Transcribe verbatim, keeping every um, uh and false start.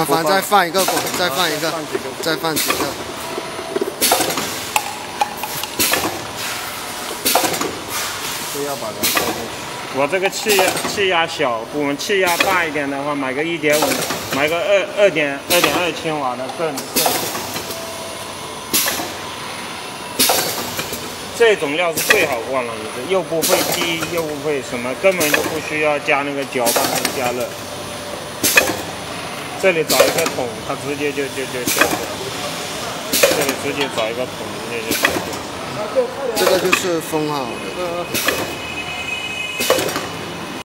麻烦再放一个果，再放一个，再放几个。不要把它烧掉。我这个气压气压小，我们气压大一点的话，买个 一点五， 买个二二点二点二千瓦的更更。这种料是最好灌了，又不会滴，又不会什么，根本就不需要加那个搅拌机加热。 这里找一个桶，它直接就就就下去了。这里直接找一个桶，直接就下去了。这个就是封好的。